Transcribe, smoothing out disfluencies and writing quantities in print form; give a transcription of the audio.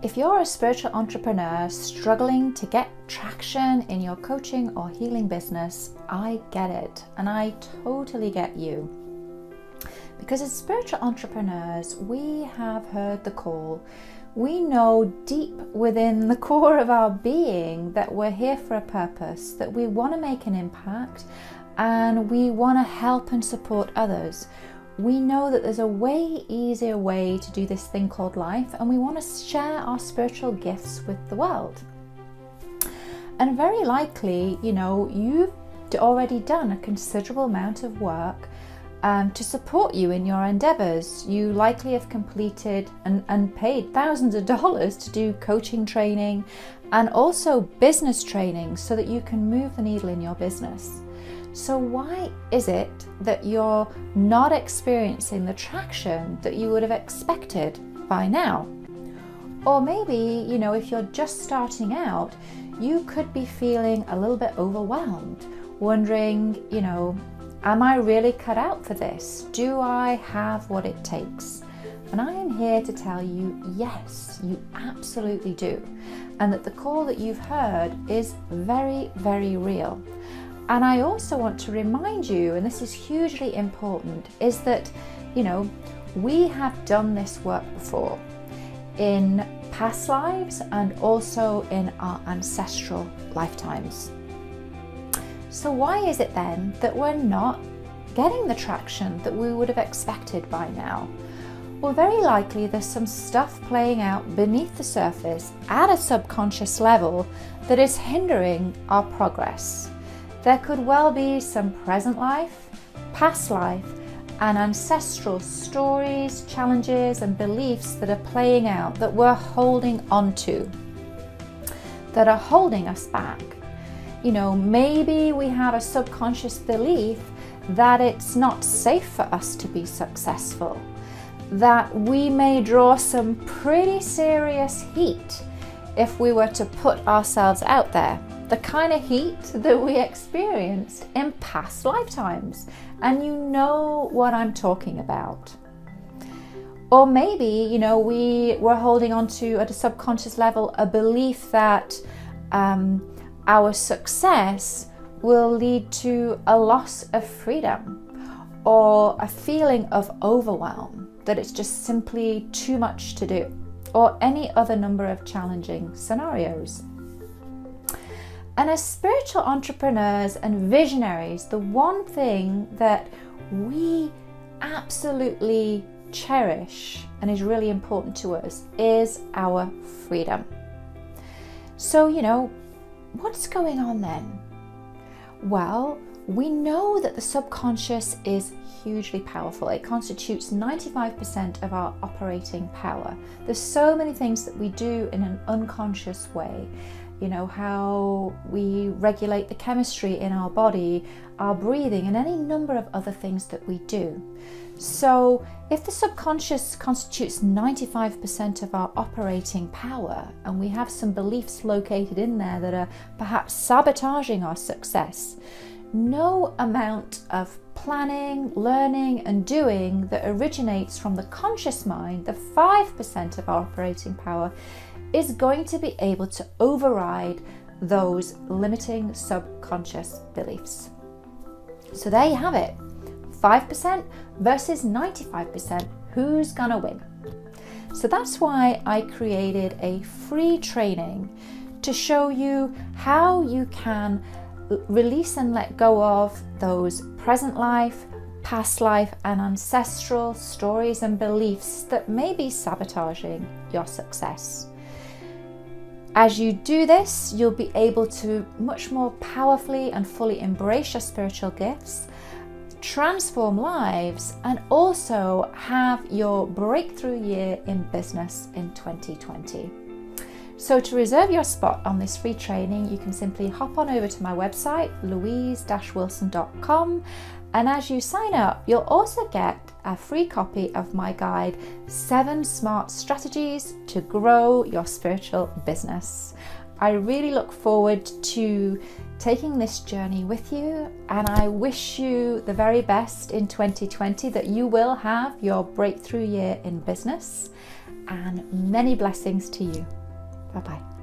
If you're a spiritual entrepreneur struggling to get traction in your coaching or healing business, I get it, and I totally get you. Because as spiritual entrepreneurs, we have heard the call. We know deep within the core of our being that we're here for a purpose, that we want to make an impact, and we want to help and support others. We know that there's a way easier way to do this thing called life, and we want to share our spiritual gifts with the world. And very likely, you know, you've already done a considerable amount of work to support you in your endeavors. You likely have completed and paid thousands of dollars to do coaching training and also business training so that you can move the needle in your business. So why is it that you're not experiencing the traction that you would have expected by now? Or maybe, you know, if you're just starting out, you could be feeling a little bit overwhelmed, wondering, you know, am I really cut out for this? Do I have what it takes? And I am here to tell you, yes, you absolutely do. And that the call that you've heard is very, very real. And I also want to remind you, and this is hugely important, is that, you know, we have done this work before in past lives and also in our ancestral lifetimes. So why is it then that we're not getting the traction that we would have expected by now? Well, very likely there's some stuff playing out beneath the surface at a subconscious level that is hindering our progress. There could well be some present life, past life, and ancestral stories, challenges, and beliefs that are playing out that we're holding on to, that are holding us back. You know, maybe we have a subconscious belief that it's not safe for us to be successful, that we may draw some pretty serious heat if we were to put ourselves out there. The kind of heat that we experienced in past lifetimes, and you know what I'm talking about. Or maybe, you know, we were holding on to, at a subconscious level, a belief that our success will lead to a loss of freedom or a feeling of overwhelm, that it's just simply too much to do, or any other number of challenging scenarios. And as spiritual entrepreneurs and visionaries, the one thing that we absolutely cherish and is really important to us is our freedom. So, you know, what's going on then? Well, we know that the subconscious is hugely powerful. It constitutes 95% of our operating power. There's so many things that we do in an unconscious way. You know, how we regulate the chemistry in our body, our breathing, and any number of other things that we do. So if the subconscious constitutes 95% of our operating power, and we have some beliefs located in there that are perhaps sabotaging our success, no amount of planning, learning, and doing that originates from the conscious mind, the 5% of our operating power, is going to be able to override those limiting subconscious beliefs. So there you have it, 5% versus 95%, who's gonna win? So that's why I created a free training to show you how you can release and let go of those present life, past life, and ancestral stories and beliefs that may be sabotaging your success. As you do this, you'll be able to much more powerfully and fully embrace your spiritual gifts, transform lives, and also have your breakthrough year in business in 2020. So to reserve your spot on this free training, you can simply hop on over to my website, louise-wilson.com, and as you sign up, you'll also get a free copy of my guide, 7 Smart Strategies to Grow Your Spiritual Business. I really look forward to taking this journey with you, and I wish you the very best in 2020, that you will have your breakthrough year in business. and many blessings to you. Bye-bye.